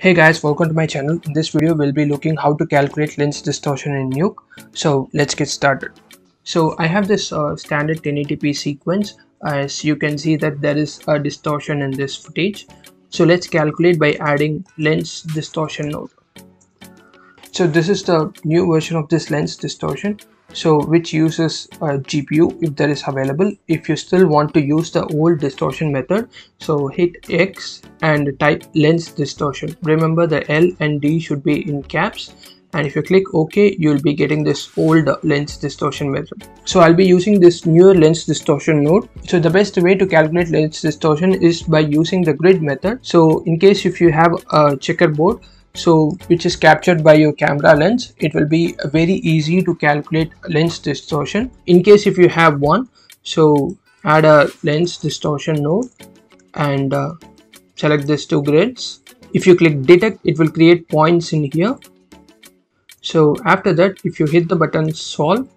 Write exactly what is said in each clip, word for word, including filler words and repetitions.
Hey guys, welcome to my channel. In this video we'll be looking how to calculate lens distortion in Nuke. So let's get started. So I have this uh, standard ten eighty p sequence. As you can see that there is a distortion in this footage. So let's calculate by adding lens distortion node. So this is the new version of this lens distortion, so which uses a G P U if that is available. If you still want to use the old distortion method, so hit X and type lens distortion. Remember the L and D should be in caps, and if you click OK, you'll be getting this old lens distortion method. So I'll be using this newer lens distortion node. So the best way to calculate lens distortion is by using the grid method. So in case if you have a checkerboard, so which is captured by your camera lens, it will be very easy to calculate lens distortion. In case if you have one, so add a lens distortion node and uh, select these two grids. If you click detect, it will create points in here. So after that, if you hit the button solve,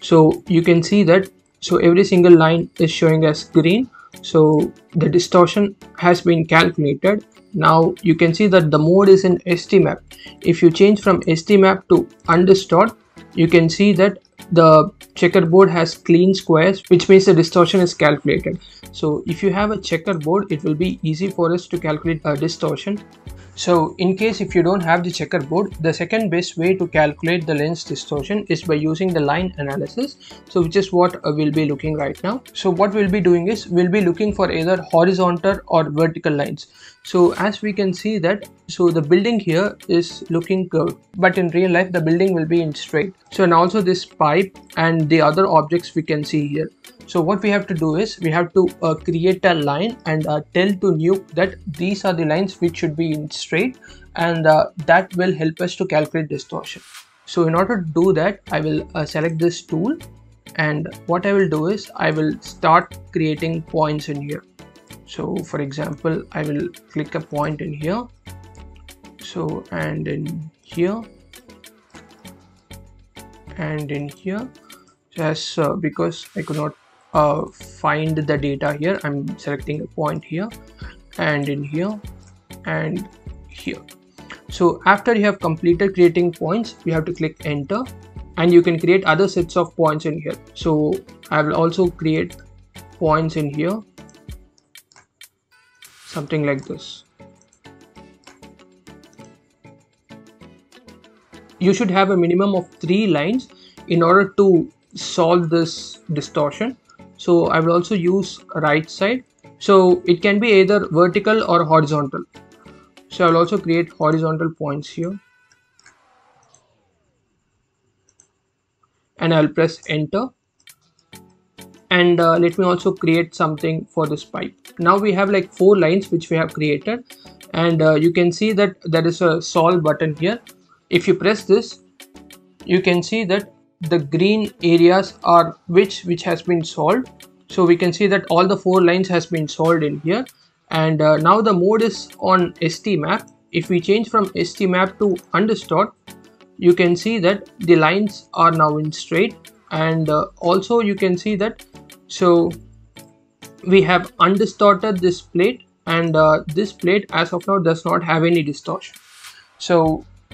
so you can see that so every single line is showing as green. So the distortion has been calculated. Now you can see that the mode is in STmap. If you change from STmap to undistort, you can see that the checkerboard has clean squares, which means the distortion is calculated. So if you have a checkerboard, it will be easy for us to calculate a distortion. So in case if you don't have the checkerboard, the second best way to calculate the lens distortion is by using the line analysis, so which is what we'll be looking right now. So what we'll be doing is we'll be looking for either horizontal or vertical lines. So as we can see that so the building here is looking curved, but in real life the building will be in straight. So and also this pipe and the other objects we can see here. So what we have to do is we have to uh, create a line and uh, tell to Nuke that these are the lines which should be in straight, and uh, that will help us to calculate distortion. So in order to do that, I will uh, select this tool, and what I will do is I will start creating points in here. So for example, I will click a point in here, so and in here and in here. Just uh, because I could not Uh, find the data here, I'm selecting a point here and in here and here. So after you have completed creating points, you have to click enter, and you can create other sets of points in here. So I will also create points in here, something like this. You should have a minimum of three lines in order to solve this distortion. So I will also use right side, so it can be either vertical or horizontal. So I will also create horizontal points here, and I will press enter, and uh, let me also create something for this pipe. Now we have like four lines which we have created, and uh, you can see that there is a solve button here. If you press this, you can see that the green areas are which which has been solved. So we can see that all the four lines has been solved in here, and uh, now the mode is on STmap. If we change from STmap to undistort, you can see that the lines are now in straight, and uh, also you can see that so we have undistorted this plate, and uh, this plate as of now does not have any distortion. So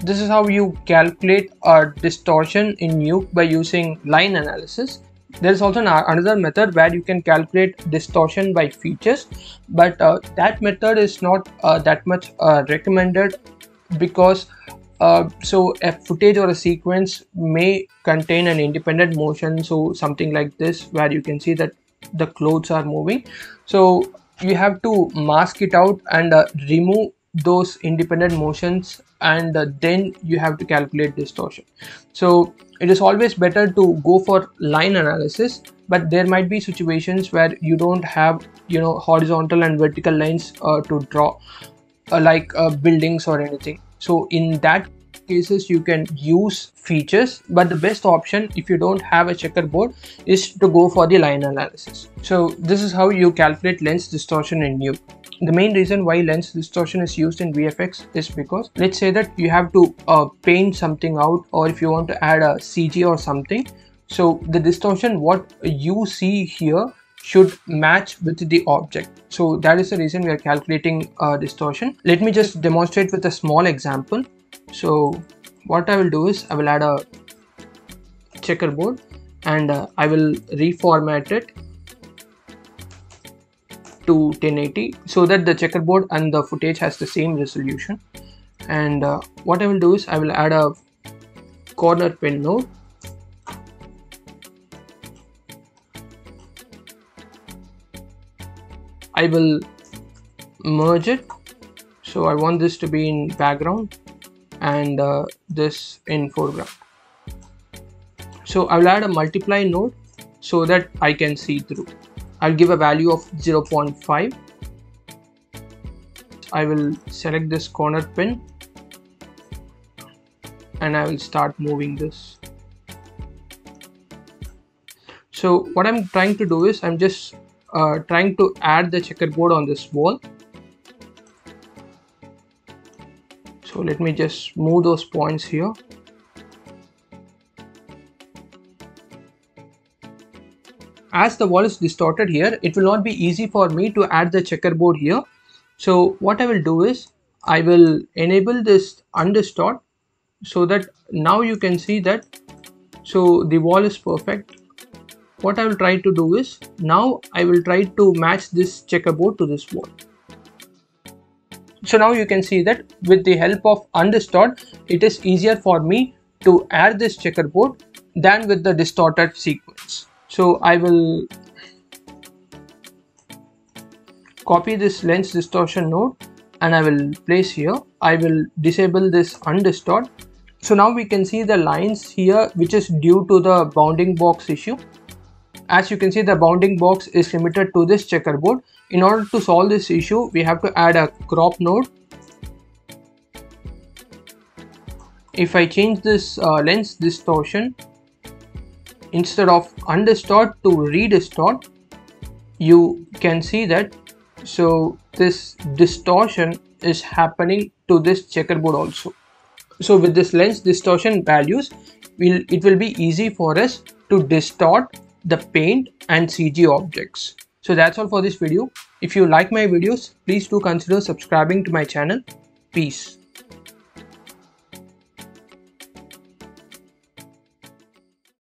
this is how you calculate a distortion in Nuke by using line analysis. There is also another method where you can calculate distortion by features, but uh, that method is not uh, that much uh, recommended, because uh, so a footage or a sequence may contain an independent motion, so something like this where you can see that the clothes are moving. So you have to mask it out and uh, remove those independent motions, and uh, then you have to calculate distortion. So it is always better to go for line analysis, but there might be situations where you don't have, you know, horizontal and vertical lines uh, to draw, uh, like uh, buildings or anything. So in that cases you can use features, but the best option if you don't have a checkerboard is to go for the line analysis. So this is how you calculate lens distortion in Nuke. The main reason why lens distortion is used in V F X is because, let's say that you have to uh, paint something out, or if you want to add a C G or something, so the distortion what you see here should match with the object. So that is the reason we are calculating uh, distortion. Let me just demonstrate with a small example. So what I will do is I will add a checkerboard and uh, I will reformat it to ten eighty so that the checkerboard and the footage has the same resolution. And uh, what I will do is I will add a corner pin node. I will merge it, so I want this to be in background and uh, this in foreground. So I will add a multiply node so that I can see through. I'll give a value of zero point five. I will select this corner pin and I will start moving this. So what I'm trying to do is I'm just Uh, trying to add the checkerboard on this wall. So let me just move those points here. As the wall is distorted here, it will not be easy for me to add the checkerboard here. So what I will do is I will enable this undistort so that now you can see that. So the wall is perfect. What I will try to do is, now I will try to match this checkerboard to this wall. So now you can see that with the help of undistort, it is easier for me to add this checkerboard than with the distorted sequence. So I will copy this lens distortion node and I will place here. I will disable this undistort. So now we can see the lines here, which is due to the bounding box issue. As you can see, the bounding box is limited to this checkerboard. In order to solve this issue, we have to add a crop node. If I change this uh, lens distortion, instead of undistort to redistort, you can see that. So this distortion is happening to this checkerboard also. So with this lens distortion values, we'll, it will be easy for us to distort the paint and C G objects. So that's all for this video. If you like my videos, please do consider subscribing to my channel. Peace.